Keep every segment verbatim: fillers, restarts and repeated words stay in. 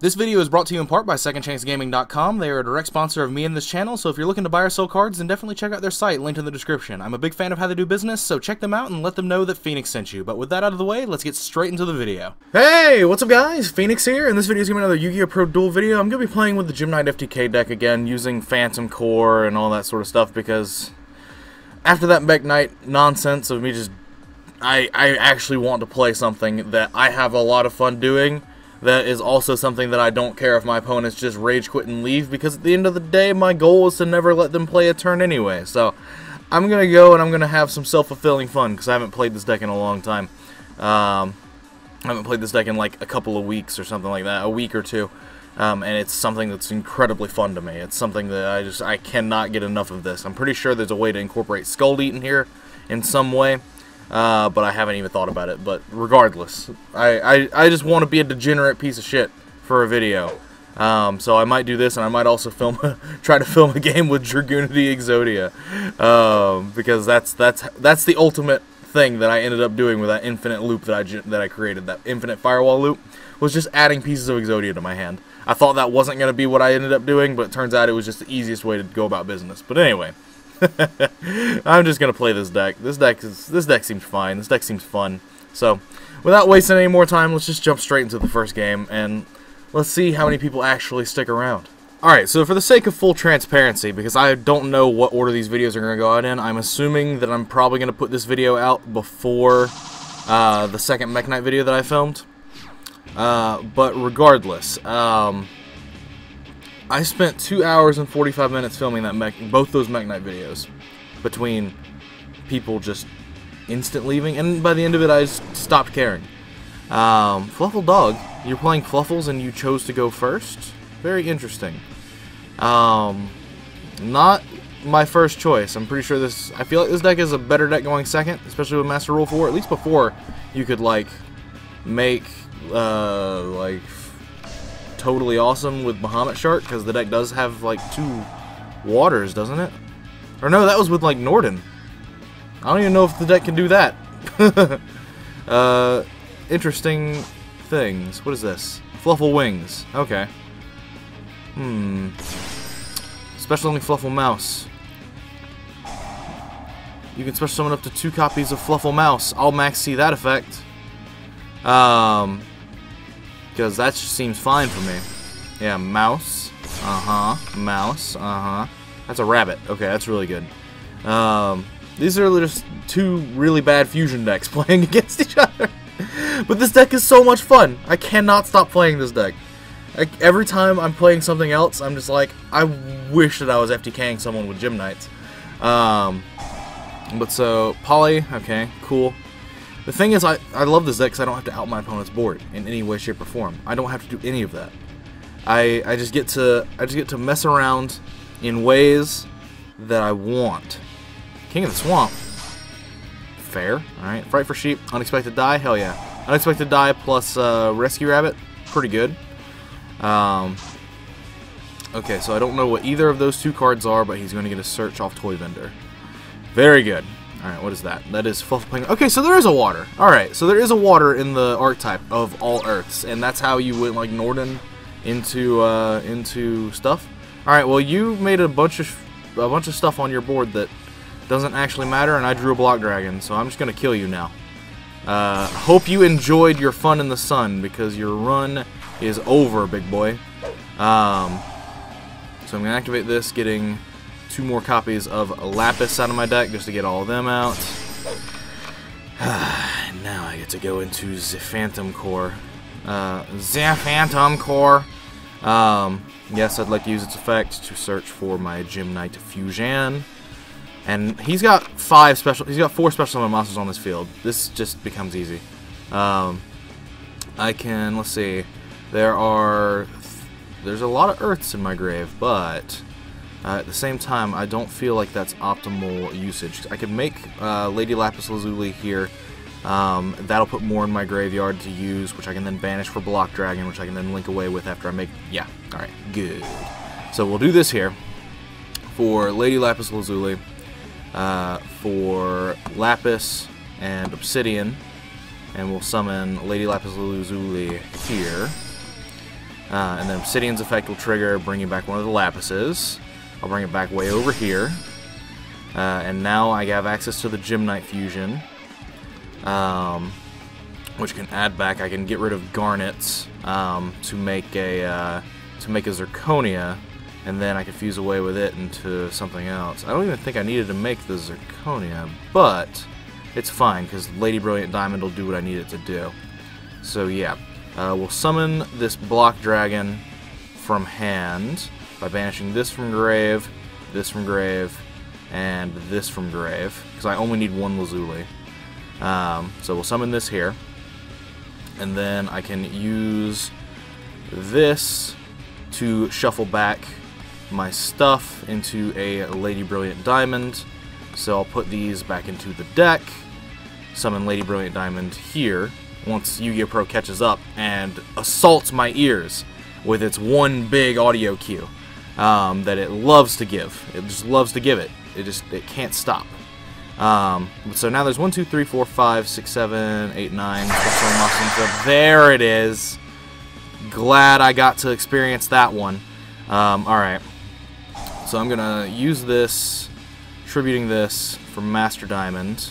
This video is brought to you in part by second chance gaming dot com. They are a direct sponsor of me and this channel, so if you're looking to buy or sell cards, then definitely check out their site, linked in the description. I'm a big fan of how they do business, so check them out and let them know that Phoenix sent you. But with that out of the way, let's get straight into the video. Hey, what's up guys? Phoenix here, and this video is going to be another Yu-Gi-Oh! Pro Duel video. I'm going to be playing with the Gem Knight F T K deck again, using Phantom Core and all that sort of stuff, because after that Mekk-Knight nonsense of me just... I, I actually want to play something that I have a lot of fun doing. That is also something that I don't care if my opponents just rage quit and leave, because at the end of the day, my goal is to never let them play a turn anyway. So I'm going to go and I'm going to have some self-fulfilling fun, because I haven't played this deck in a long time. Um, I haven't played this deck in like a couple of weeks or something like that, a week or two. Um, and it's something that's incredibly fun to me. It's something that I just, I cannot get enough of this. I'm pretty sure there's a way to incorporate Skull-Eating here in some way. Uh, but I haven't even thought about it. But regardless, I, I, I just want to be a degenerate piece of shit for a video. Um, so I might do this, and I might also film, try to film a game with Dragoonity Exodia, um, because that's that's that's the ultimate thing that I ended up doing with that infinite loop that I that I created. That infinite firewall loop was just adding pieces of Exodia to my hand. I thought that wasn't going to be what I ended up doing, but it turns out it was just the easiest way to go about business. But anyway. I'm just gonna play this deck. This deck is this deck seems fine. This deck seems fun. So, without wasting any more time, let's just jump straight into the first game and let's see how many people actually stick around. All right. So, for the sake of full transparency, because I don't know what order these videos are gonna go out in, I'm assuming that I'm probably gonna put this video out before uh, the second Mekk-Knight video that I filmed. Uh, but regardless. Um, I spent two hours and forty-five minutes filming that Mekk, both those Mekk-Knight videos, between people just instant leaving, and by the end of it I just stopped caring. Um, Fluffle Dog, you're playing Fluffles and you chose to go first? Very interesting. Um, not my first choice. I'm pretty sure this, I feel like this deck is a better deck going second, especially with Master Rule four, at least before you could like, make, uh, like, totally awesome with Bahamut Shark, because the deck does have like two waters, doesn't it? Or no, that was with like Norden. I don't even know if the deck can do that. uh, interesting things. What is this? Fluffle Wings. Okay. Hmm. Special only Fluffle Mouse. You can special summon up to two copies of Fluffle Mouse. I'll max see that effect. Um. Because that just seems fine for me. Yeah, mouse. Uh-huh. Mouse. Uh-huh. That's a rabbit. Okay, that's really good. Um, these are just two really bad fusion decks playing against each other. But this deck is so much fun. I cannot stop playing this deck. I, every time I'm playing something else, I'm just like, I wish that I was F T K ing someone with Gem Knights. Um, but so, Poly. Okay, cool. The thing is, I, I love this deck because I don't have to out my opponent's board in any way, shape, or form. I don't have to do any of that. I I just get to I just get to mess around in ways that I want. King of the Swamp. Fair. All right. Fright for Sheep. Unexpected Die. Hell yeah. Unexpected Die plus uh, Rescue Rabbit. Pretty good. Um. Okay, so I don't know what either of those two cards are, but he's going to get a search off Toy Vendor. Very good. Alright, what is that? That is Fluffle Penguin. Okay, so there is a water. Alright, so there is a water in the archetype of all Earths, and that's how you went, like, Norden into, uh, into stuff. Alright, well, you made a bunch of a bunch of stuff on your board that doesn't actually matter, and I drew a Block Dragon, so I'm just gonna kill you now. Uh, hope you enjoyed your fun in the sun, because your run is over, big boy. Um, so I'm gonna activate this, getting... two more copies of Lapis out of my deck just to get all of them out. Now I get to go into the Phantom Core. Uh, the Phantom Core. Um, yes, I'd like to use its effect to search for my Gem Knight Fusion. And he's got five special. He's got four special summon monsters on this field. This just becomes easy. Um, I can. Let's see. There are. There's a lot of Earths in my grave, but. Uh, at the same time, I don't feel like that's optimal usage. I could make uh, Lady Lapis Lazuli here. Um, that'll put more in my graveyard to use, which I can then banish for Block Dragon, which I can then link away with after I make... Yeah, alright, good. So we'll do this here for Lady Lapis Lazuli, uh, for Lapis and Obsidian, and we'll summon Lady Lapis Lazuli here. Uh, and then Obsidian's effect will trigger, bringing back one of the Lapises. I'll bring it back way over here. Uh, and now I have access to the Gem-Knight Fusion, um, which can add back. I can get rid of Garnets um, to make a uh, to make a Zirconia, and then I can fuse away with it into something else. I don't even think I needed to make the Zirconia, but it's fine because Lady Brilliant Diamond will do what I need it to do. So yeah, uh, we'll summon this Block Dragon from hand by banishing this from grave, this from grave, and this from grave, because I only need one Lazuli. Um, so we'll summon this here, and then I can use this to shuffle back my stuff into a Lady Brilliant Diamond. So I'll put these back into the deck, summon Lady Brilliant Diamond here, once Yu-Gi-Oh! Pro catches up and assaults my ears with its one big audio cue um, that it loves to give. It just loves to give it. It just it can't stop. Um, so now there's one, two, three, four, five, six, seven, eight, nine. There it is. Glad I got to experience that one. Um, Alright. So I'm going to use this, tributing this for Master Diamond.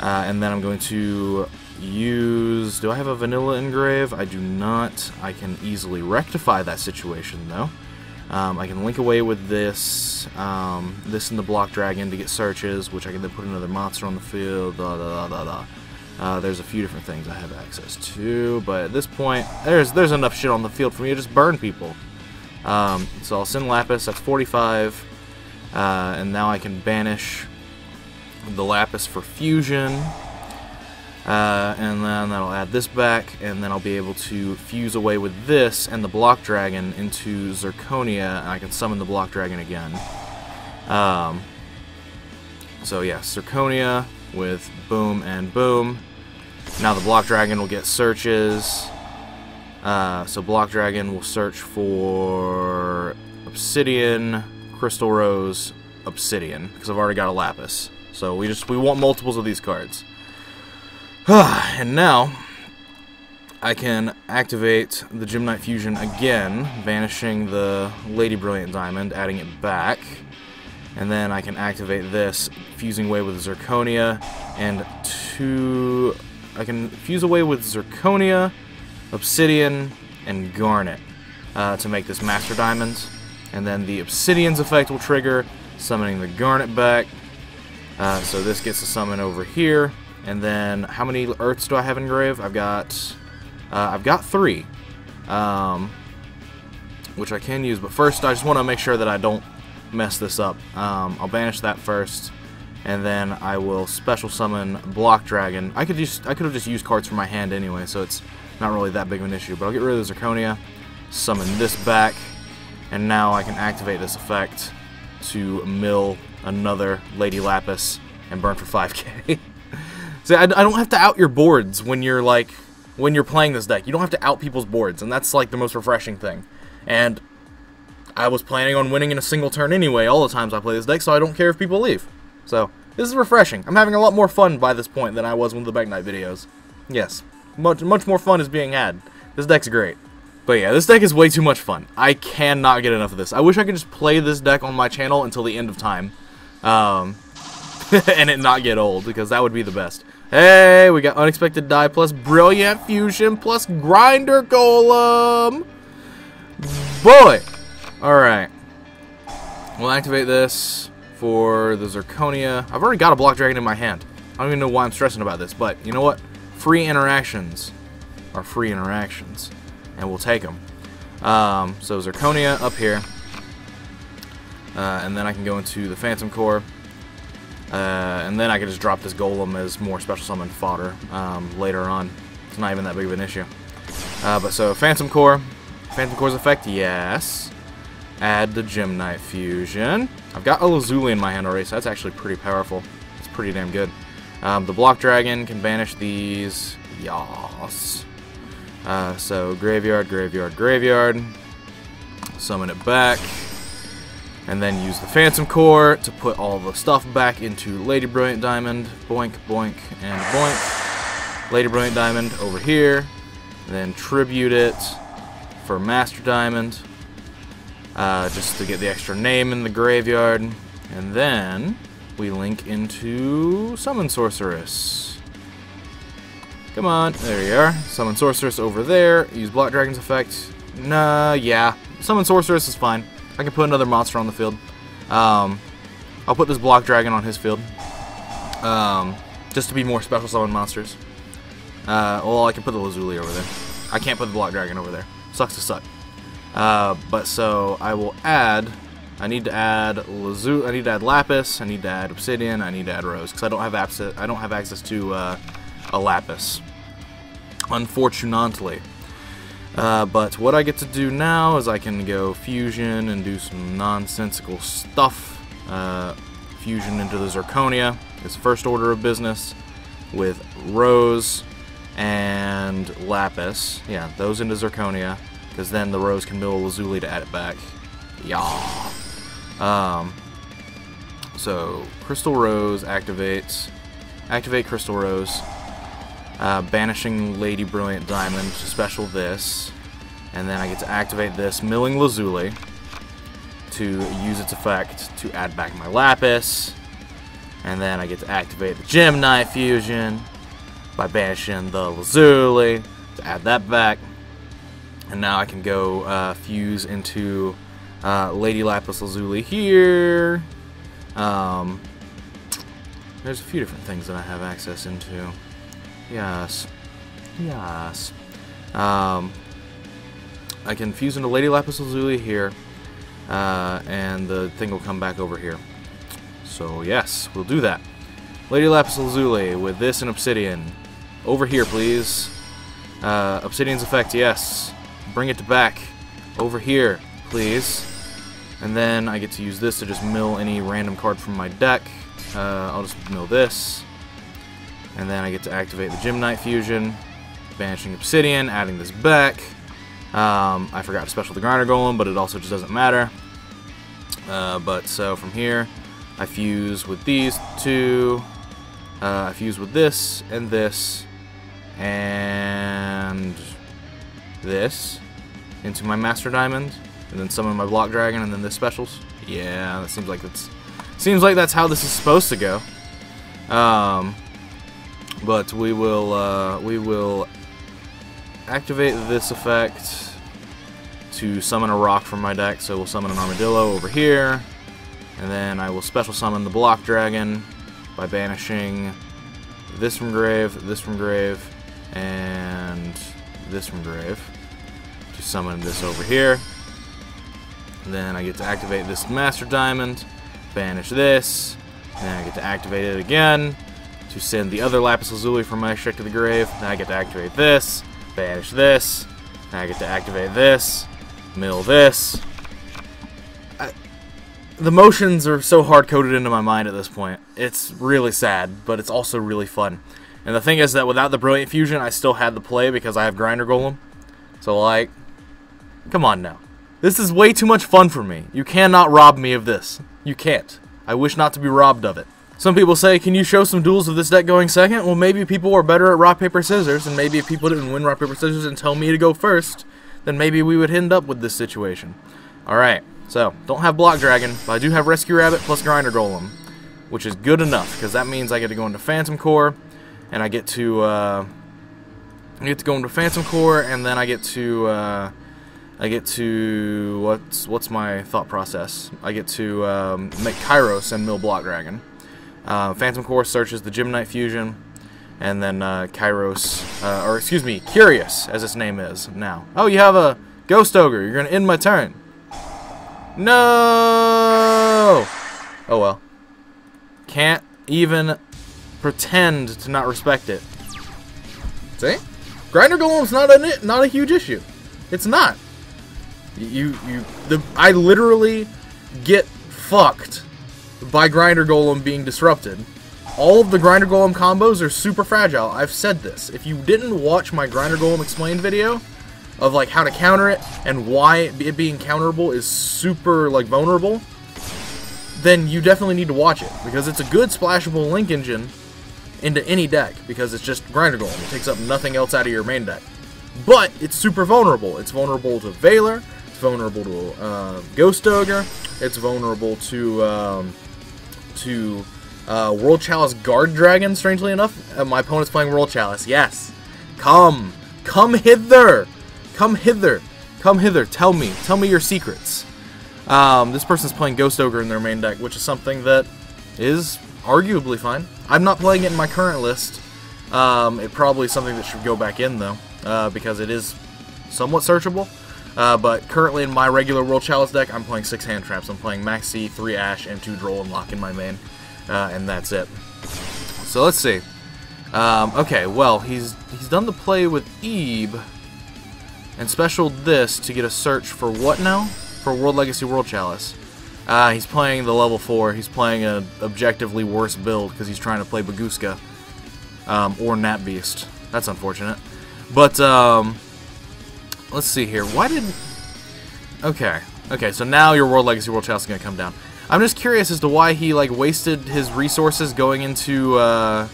Uh, and then I'm going to use... Do I have a Vanilla Engrave? I do not. I can easily rectify that situation, though. Um, I can link away with this, um, this and the Block Dragon to get searches, which I can then put another monster on the field, da da da da da. Uh, there's a few different things I have access to, but at this point, there's there's enough shit on the field for me to just burn people. Um, so I'll send Lapis, that's forty-five, uh, and now I can banish the Lapis for fusion, uh, and then that'll add this back, and then I'll be able to fuse away with this and the Block Dragon into Zirconia, and I can summon the Block Dragon again. Um, so yeah, Zirconia with boom and boom. Now the Block Dragon will get searches. Uh, so Block Dragon will search for Obsidian, Crystal Rose, Obsidian, because I've already got a Lapis. So we just we want multiples of these cards. And now I can activate the Gem-Knight Fusion again, banishing the Lady Brilliant Diamond, adding it back. And then I can activate this, fusing away with Zirconia, and two... I can fuse away with Zirconia, Obsidian, and Garnet uh, to make this Master Diamond. And then the Obsidian's effect will trigger, summoning the Garnet back. Uh, so this gets a summon over here. And then how many Earths do I have in grave? I've got... Uh, I've got three, um, which I can use. But first, I just want to make sure that I don't mess this up. Um, I'll banish that first, and then I will special summon Block Dragon. I could just I could have just used cards from my hand anyway, so it's not really that big of an issue. But I'll get rid of the Zirconia, summon this back, and now I can activate this effect to mill another Lady Lapis and burn for five K. So I, I don't have to out your boards when you're like when you're playing this deck. You don't have to out people's boards, and that's like the most refreshing thing. And I was planning on winning in a single turn anyway all the times I play this deck, so I don't care if people leave. So, this is refreshing. I'm having a lot more fun by this point than I was with the Mekk-Knight videos. Yes, much, much more fun is being had. This deck's great. But yeah, this deck is way too much fun. I cannot get enough of this. I wish I could just play this deck on my channel until the end of time. Um, and it not get old, because that would be the best. Hey, we got Unexpected Die plus Brilliant Fusion plus Grinder Golem! Boy! Alright, we'll activate this for the Zirconia. I've already got a Block Dragon in my hand. I don't even know why I'm stressing about this, but you know what? Free interactions are free interactions, and we'll take them. Um, so Zirconia up here, uh, and then I can go into the Phantom Core, uh, and then I can just drop this Golem as more special summon fodder um, later on. It's not even that big of an issue. Uh, but so Phantom Core, Phantom Core's effect, yes. Add the Gem-Knight Fusion. I've got a Lazuli in my hand already, so that's actually pretty powerful. It's pretty damn good. Um, the Block Dragon can banish these. Yas. Uh, so graveyard, graveyard, graveyard. Summon it back. And then use the Phantom Core to put all the stuff back into Lady Brilliant Diamond. Boink, boink, and boink. Lady Brilliant Diamond over here. And then tribute it. for Master Diamond, uh, just to get the extra name in the graveyard. And then we link into Summon Sorceress. Come on, there you are. Summon Sorceress over there. Use Block Dragon's effect. Nah, yeah. Summon Sorceress is fine. I can put another monster on the field. Um, I'll put this Block Dragon on his field. Um, just to be more special summon monsters. Uh, well, I can put the Lazuli over there. I can't put the Block Dragon over there. Sucks to suck. Uh, but so I will add. I need to add Lazuli. I need to add Lapis. I need to add Obsidian. I need to add Rose because I don't have access. I don't have access to uh, a Lapis, unfortunately. Uh, but what I get to do now is I can go fusion and do some nonsensical stuff. Uh, fusion into the Zirconia is first order of business, with Rose and Lapis. Yeah, those into Zirconia, because then the Rose can mill Lazuli to add it back. Yeah. Um, so Crystal Rose activates. Activate Crystal Rose. Uh, banishing Lady Brilliant Diamond to special this. And then I get to activate this, milling Lazuli to use its effect to add back my Lapis. And then I get to activate the Gem Knight Fusion by banishing the Lazuli to add that back. And now I can go uh, fuse into uh, Lady Lapis Lazuli here. Um, there's a few different things that I have access into. Yes. Yes. Um, I can fuse into Lady Lapis Lazuli here, uh, and the thing will come back over here. So yes, we'll do that. Lady Lapis Lazuli with this and Obsidian. Over here, please. Uh, Obsidian's effect, yes. Bring it to back. Over here, please. And then I get to use this to just mill any random card from my deck. Uh, I'll just mill this. And then I get to activate the Gem Knight Fusion, banishing Obsidian, adding this back. Um, I forgot to special the Grinder Golem, but it also just doesn't matter. Uh, but so from here, I fuse with these two, uh, I fuse with this, and this, and this, into my Master Diamond, and then summon my Block Dragon, and then this specials. Yeah, that seems like that's, seems like that's how this is supposed to go. Um, but we will, uh, we will activate this effect to summon a rock from my deck, so we'll summon an Armadillo over here. And then I will special summon the Block Dragon by banishing this from grave, this from grave, and this from grave to summon this over here. And then I get to activate this Master Diamond, banish this, and then I get to activate it again to send the other Lapis Lazuli from my extract to the grave. Then I get to activate this, banish this, and I get to activate this, mill this. The motions are so hard-coded into my mind at this point. It's really sad, but it's also really fun. And the thing is that without the Brilliant Fusion, I still had the play because I have Grinder Golem. So, like, come on now. This is way too much fun for me. You cannot rob me of this. You can't. I wish not to be robbed of it. Some people say, can you show some duels of this deck going second? Well, maybe people are better at rock, paper, scissors, and maybe if people didn't win rock, paper, scissors and tell me to go first, then maybe we would end up with this situation. All right. So, don't have Block Dragon, but I do have Rescue Rabbit plus Grinder Golem, which is good enough, because that means I get to go into Phantom Core, and I get to, uh, I get to go into Phantom Core, and then I get to, uh, I get to, what's, what's my thought process? I get to, um, make Kairos and mill Block Dragon. Uh, Phantom Core searches the Gem Knight Fusion, and then, uh, Kairos, uh, or excuse me, Curious, as its name is now. Oh, you have a Ghost Ogre, you're gonna end my turn. No! Oh well. Can't even pretend to not respect it. See? Grinder Golem's not a not a huge issue. It's not. You you the I literally get fucked by Grinder Golem being disrupted. All of the Grinder Golem combos are super fragile. I've said this. If you didn't watch my Grinder Golem explained video of like how to counter it and why it being counterable is super like vulnerable, then you definitely need to watch it because it's a good splashable link engine into any deck because it's just Grinder Golem. It takes up nothing else out of your main deck. but it's super vulnerable. It's vulnerable to Veiler, it's vulnerable to uh, Ghost Ogre, it's vulnerable to um, to uh, World Chalice Guard Dragon, strangely enough. Uh, my opponent's playing World Chalice, yes. Come, come hither, come hither, come hither, tell me, tell me your secrets. Um, this person's playing Ghost Ogre in their main deck, which is something that is arguably fine. I'm not playing it in my current list. Um, it probably is something that should go back in, though, uh, because it is somewhat searchable. Uh, but currently in my regular World Chalice deck, I'm playing six hand traps. I'm playing Max C, three Ash, and two Droll and Lock in my main, uh, and that's it. So let's see. Um, okay, well, he's he's done the play with Ebe, and special this to get a search for what now? For World Legacy World Chalice. Uh, he's playing the level four. He's playing an objectively worse build because he's trying to play Baguska um, or Nat Beast. That's unfortunate. But um, let's see here. Why did? Okay, okay. So now your World Legacy World Chalice is gonna come down. I'm just curious as to why he like wasted his resources going into uh,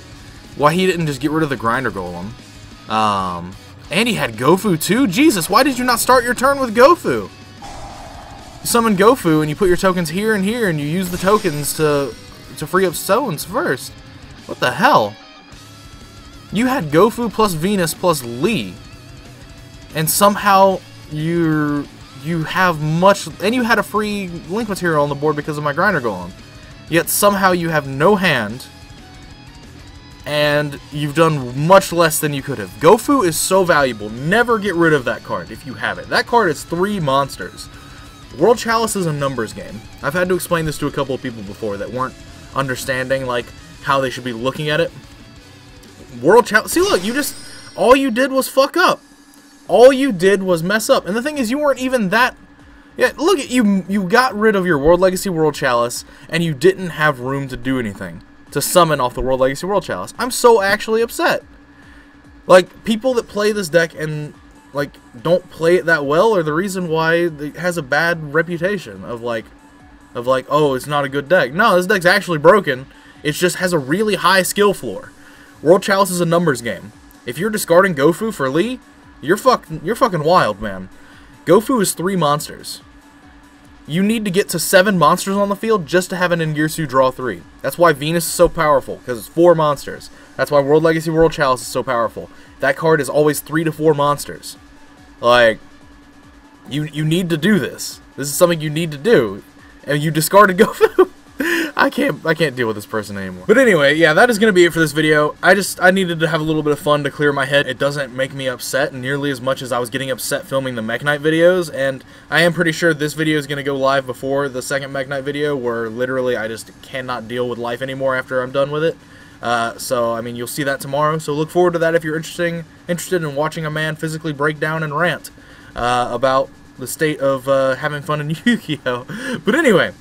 why he didn't just get rid of the Grinder Golem. Um, and he had GoFu too. Jesus, why did you not start your turn with GoFu? You summon GoFu and you put your tokens here and here and you use the tokens to to free up stones first. What the hell? You had GoFu plus Venus plus Lee, and somehow you you have much, and you had a free link material on the board because of my Grinder Golem. Yet somehow you have no hand, and you've done much less than you could have. GoFu is so valuable. Never get rid of that card if you have it. That card is three monsters. World Chalice is a numbers game. I've had to explain this to a couple of people before that weren't understanding like how they should be looking at it. World Chalice, see look, you just, all you did was fuck up. All you did was mess up. And the thing is, you weren't even that, yeah, look at you, you got rid of your World Legacy World Chalice and you didn't have room to do anything to summon off the World Legacy World Chalice. I'm so actually upset. Like, people that play this deck and like don't play it that well or the reason why it has a bad reputation of like of like oh, it's not a good deck. No, this deck's actually broken. It just has a really high skill floor. World Chalice is a numbers game. If you're discarding GoFu for Lee, you're fucking you're fucking wild, man. GoFu is three monsters. You need to get to seven monsters on the field just to have an Ngirsu draw three. That's why Venus is so powerful, because it's four monsters. That's why World Legacy World Chalice is so powerful. That card is always three to four monsters. Like, you you need to do this. This is something you need to do. And you discarded GoFu. I can't I can't deal with this person anymore. But anyway, yeah, that is going to be it for this video. I just I needed to have a little bit of fun to clear my head. It doesn't make me upset nearly as much as I was getting upset filming the Mekk-Knight videos, and I am pretty sure this video is going to go live before the second Mekk-Knight video, where literally I just cannot deal with life anymore after I'm done with it. Uh, so, I mean, you'll see that tomorrow, so look forward to that if you're interesting, interested in watching a man physically break down and rant uh, about the state of uh, having fun in Yu-Gi-Oh! But anyway,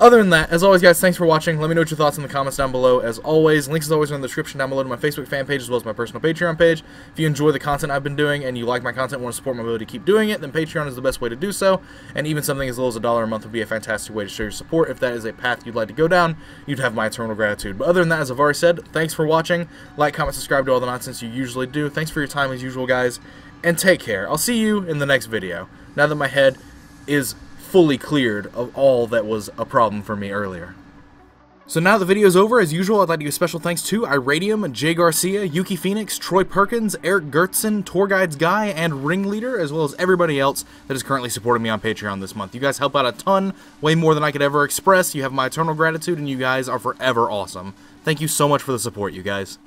other than that, as always, guys, thanks for watching. Let me know what your thoughts in the comments down below. As always, links is always in the description down below to my Facebook fan page as well as my personal Patreon page. If you enjoy the content I've been doing and you like my content and want to support my ability to keep doing it, then Patreon is the best way to do so. And even something as little as a dollar a month would be a fantastic way to show your support. If that is a path you'd like to go down, you'd have my eternal gratitude. But other than that, as I've already said, thanks for watching. Like, comment, subscribe to all the nonsense you usually do. Thanks for your time as usual, guys, and take care. I'll see you in the next video. Now that my head is fully cleared of all that was a problem for me earlier. So now the video's over, as usual, I'd like to give special thanks to Iradium, Jay Garcia, Yuki Phoenix, Troy Perkins, Eric Gertzen, Tour Guides Guy, and Ringleader, as well as everybody else that is currently supporting me on Patreon this month. You guys help out a ton, way more than I could ever express. You have my eternal gratitude, and you guys are forever awesome. Thank you so much for the support, you guys.